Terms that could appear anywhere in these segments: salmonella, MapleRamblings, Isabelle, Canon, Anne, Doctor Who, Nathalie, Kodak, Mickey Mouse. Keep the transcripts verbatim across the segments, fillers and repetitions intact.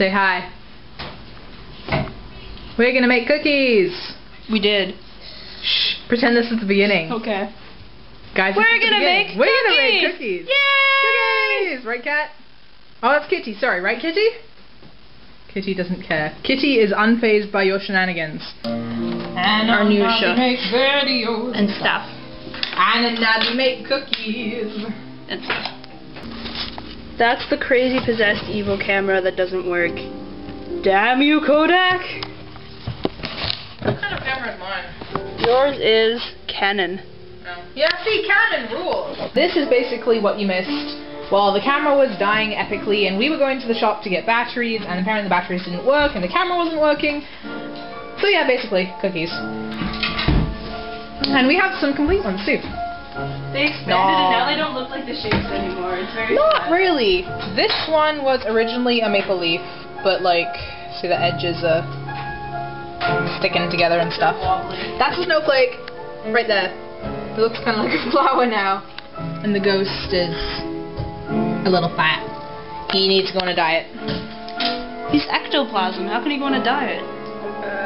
Say hi. We're gonna make cookies. We did. Shh. Pretend this is the beginning. Okay. Guys, we're gonna make cookies. We're gonna make cookies. Yay! Cookies, right, Cat? Oh, that's Kitty. Sorry, right, Kitty? Kitty doesn't care. Kitty is unfazed by your shenanigans. And our new show. Make videos and stuff. And another make cookies. And stuff. That's the crazy possessed evil camera that doesn't work. Damn you, Kodak! What kind of camera is mine? Yours is Canon. No. Yeah, see, Canon rules. This is basically what you missed. Well, the camera was dying epically, and we were going to the shop to get batteries, and apparently the batteries didn't work, and the camera wasn't working. So yeah, basically, cookies. And we have some complete ones, too. They expanded, no. And now they don't look like the shapes anymore. It's very Not sad. really. This one was originally a maple leaf, but, like, see the edges are sticking together and stuff. That's a snowflake, right there. It looks kind of like a flower now. And the ghost is... a little fat. He needs to go on a diet. He's ectoplasm. How can he go on a diet?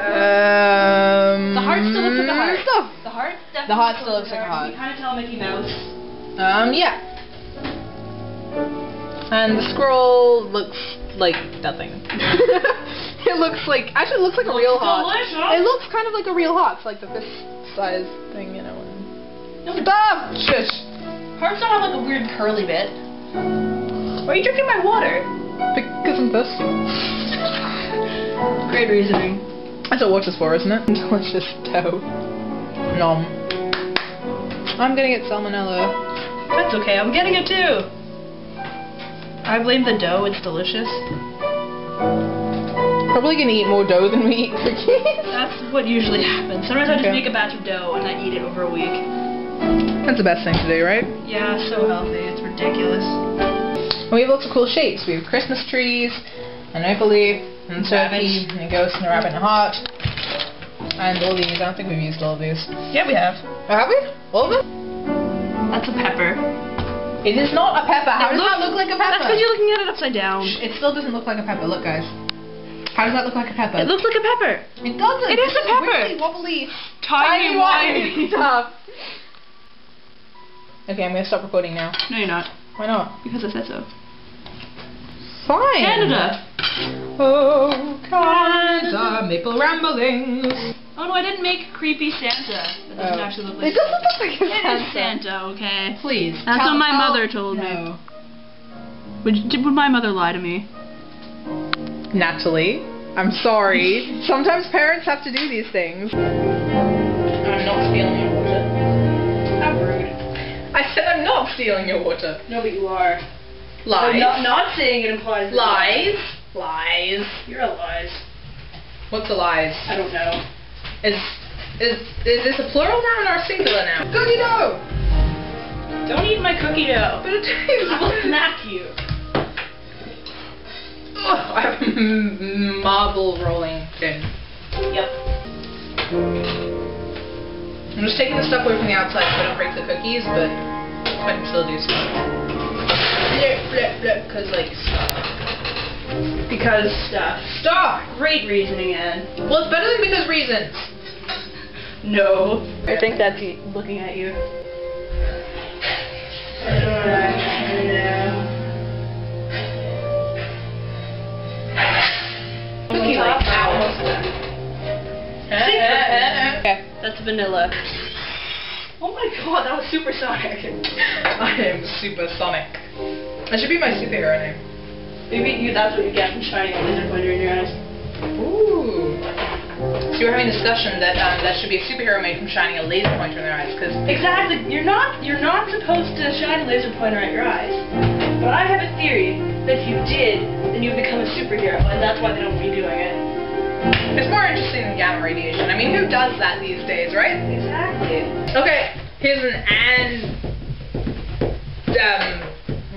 Um, the heart still looks like a heart. Stuff. The heart. The heart still looks like a heart. You kind of tell Mickey Mouse. Um, yeah. And the squirrel looks like nothing. It looks like actually it looks like it a real heart. Delicious. It looks kind of like a real heart. It's like the fist-size thing, you know. No, stop! Shush. Hearts don't have like a weird curly bit. Why are you drinking my water? Because I'm thirsty. Great reasoning. That's what water's for, isn't it? Delicious dough. Nom. I'm gonna get salmonella. That's okay, I'm getting it too! I blame the dough, it's delicious. Probably gonna eat more dough than we eat cookies. That's what usually happens. Sometimes okay. I just make a batch of dough and I eat it over a week. That's the best thing to do, right? Yeah, so healthy. It's ridiculous. And we have lots of cool shapes. We have Christmas trees, an maple leaf, and a turkey, and a ghost, and a rabbit, and a heart. And all these. I don't think we've used all of these. Yeah, we have. Oh, have we? All of them? That's a pepper. It is not a pepper. How it does looks, that look like a pepper? That's because you're looking at it upside down. It still doesn't look like a pepper. Look, guys. How does that look like a pepper? It looks like a pepper. It doesn't. It is it's a pepper. Wibbly, wobbly, tiny, tiny stuff. Okay, I'm gonna stop recording now. No, you're not. Why not? Because I said so. Fine. Canada. Oh, Canada, maple ramblings. Oh no, I didn't make creepy Santa. That doesn't oh. actually look like. It doesn't look like a Santa. It is Santa, okay. Please. That's what my mother told no. me. Would you, would my mother lie to me? Naturally. I'm sorry. Sometimes parents have to do these things. I'm not feeling it. I said I'm not stealing your water. No, but you are. Lies. No, not, not saying it implies that. Lies. Lies. You're a lies. What's a lies? I don't know. Is is is this a plural noun or a singular noun? Cookie dough. Don't eat my cookie dough. But it tastes. I will smack you. Ugh, I have marble rolling pin. Yep. I'm just taking the stuff away from the outside so I don't break the cookies, but I can still do stuff. Flip, flip, flip, because, like, stuff. Because stuff. Stop! Great reasoning, Anne. Well, it's better than because reasons. No. I think that's looking at you. I don't actually know. Cookie like that. Okay, that's vanilla. Oh my god, that was supersonic. I am supersonic. That should be my superhero name. Maybe you, that's what you get from shining a laser pointer in your eyes. Ooh. So you were having a discussion that um, that should be a superhero made from shining a laser pointer in their eyes, because exactly, you're not you're not supposed to shine a laser pointer at your eyes. But I have a theory that if you did, then you become a superhero, and that's why they don't be doing it. It's more interesting than gamma radiation. I mean, who does that these days, right? Exactly. Okay, here's an and um,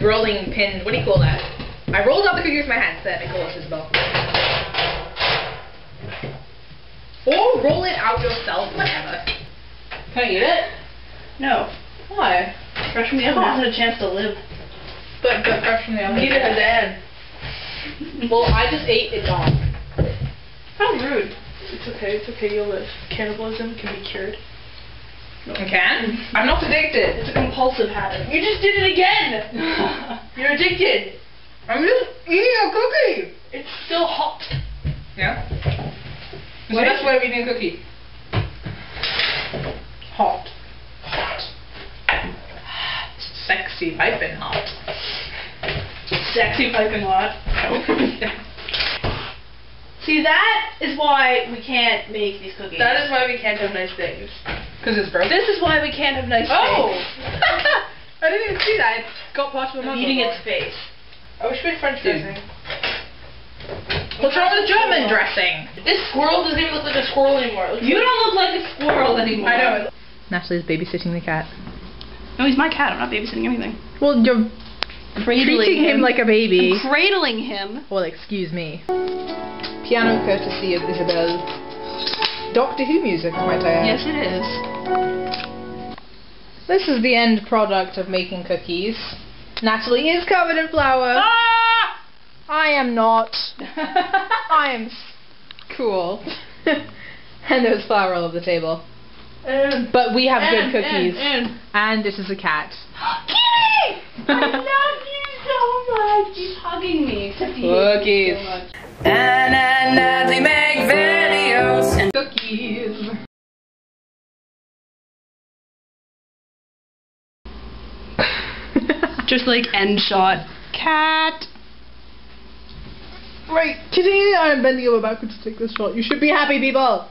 rolling pin. What do you call that? I rolled up the cookies with my hands. There, I call it Isabelle. Or roll it out yourself, whatever. Can I eat it? No. Why? Fresh from the oven hasn't a chance to live. But but fresh from the oven. Neither has Anne. Well, I just ate a dog. How rude. It's okay, it's okay, you'll live. Cannibalism can be cured. No. I can? I'm not addicted. It's a compulsive habit. You just did it again! You're addicted! I'm just eating a cookie! It's still hot. Yeah? It's the best way of eating a cookie. Hot. Hot. Sexy piping hot. Sexy piping hot. See, that is why we can't make these cookies. That is why we can't have nice things. Because it's broken? This is why we can't have nice oh. things. Oh! I didn't even see that. I got past my mouth. Eating its face. I wish we had French Dude. dressing. What's wrong with German dressing? This squirrel doesn't even look like a squirrel anymore. Like you don't look like a squirrel anymore. I know. Natalie's babysitting the cat. No, he's my cat. I'm not babysitting anything. Well, you're cradling treating him. him like a baby. I'm cradling him. Well, excuse me. Piano courtesy of Isabelle. Doctor Who music, might I add. Yes, it is. This is the end product of making cookies. Natalie is covered in flour. Ah! I am not. I am cool. And there's flour all over the table. Um, but we have um, good cookies. Um, um. And it is a cat. Kitty! I love you so much. She's hugging me. Cookies. And I love you, make videos and cookies. Just like end shot. Cat. Right, Kitty, I am bending over backwards to take this shot. You should be happy, people.